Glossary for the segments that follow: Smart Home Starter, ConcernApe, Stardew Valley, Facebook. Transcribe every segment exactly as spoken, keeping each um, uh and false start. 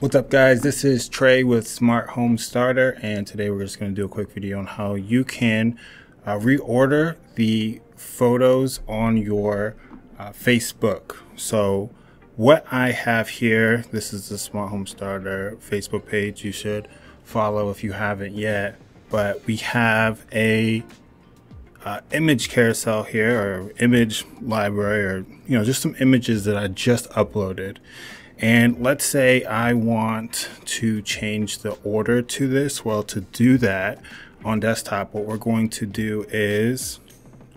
What's up, guys? This is Trey with Smart Home Starter, and today we're just going to do a quick video on how you can uh, reorder the photos on your uh, Facebook. So what I have here, this is the Smart Home Starter Facebook page. You should follow if you haven't yet, but we have a uh, image carousel here, or image library, or you know, just some images that I just uploaded. And let's say I want to change the order to this. Well, to do that on desktop, what we're going to do is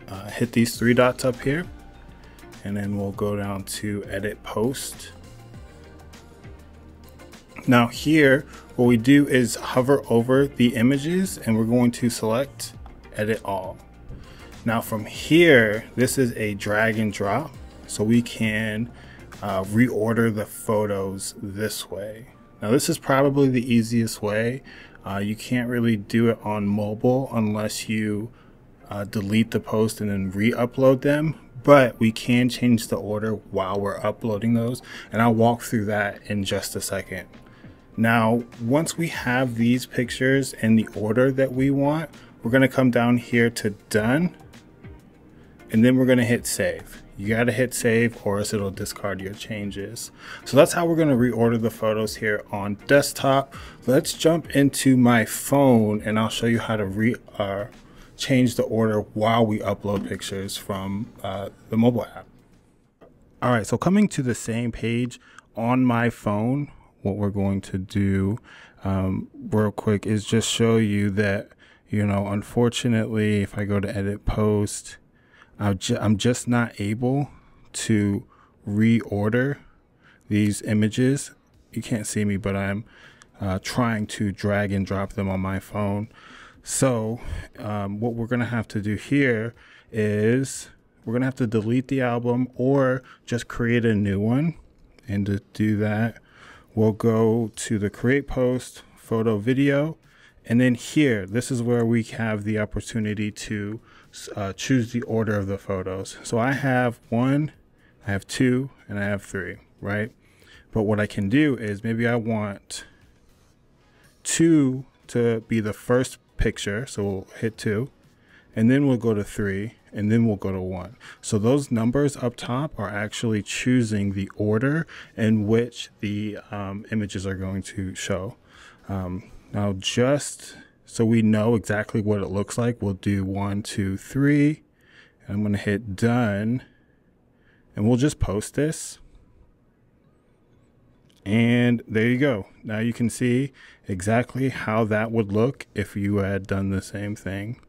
uh, hit these three dots up here, and then we'll go down to edit post. Now here, what we do is hover over the images and we're going to select edit all. Now from here, this is a drag and drop, so we can Uh, reorder the photos this way. Now this is probably the easiest way. Uh, you can't really do it on mobile unless you uh, delete the post and then re-upload them, but we can change the order while we're uploading those, and I'll walk through that in just a second. Now once we have these pictures in the order that we want, we're going to come down here to done, and then we're going to hit save. You got to hit save, or else it'll discard your changes. So that's how we're going to reorder the photos here on desktop. Let's jump into my phone and I'll show you how to re uh, change the order while we upload pictures from uh, the mobile app. All right, so coming to the same page on my phone, what we're going to do um, real quick is just show you that, you know, unfortunately, if I go to edit post, I'm just not able to reorder these images. You can't see me, but I'm uh, trying to drag and drop them on my phone. So um, what we're gonna have to do here is we're gonna have to delete the album or just create a new one. And to do that, we'll go to the create post, photo, video. And then here, this is where we have the opportunity to uh, choose the order of the photos. So I have one, I have two, and I have three, right? But what I can do is maybe I want two to be the first picture. So we'll hit two, and then we'll go to three, and then we'll go to one. So those numbers up top are actually choosing the order in which the um, images are going to show. Um, Now, just so we know exactly what it looks like, we'll do one, two, three, and I'm going to hit done, and we'll just post this. And there you go. Now you can see exactly how that would look if you had done the same thing.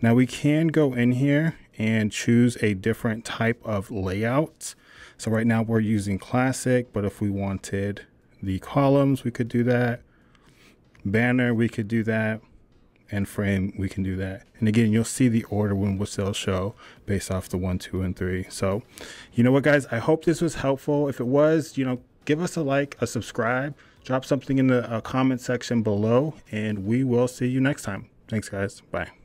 Now we can go in here and choose a different type of layout. So right now we're using classic, but if we wanted the columns, we could do that. Banner, we could do that, and frame, we can do that. And again, you'll see the order when they'll show based off the one, two, and three. So you know what, guys, I hope this was helpful. If it was, you know, give us a like, a subscribe, drop something in the uh, comment section below, and we will see you next time. Thanks, guys. Bye.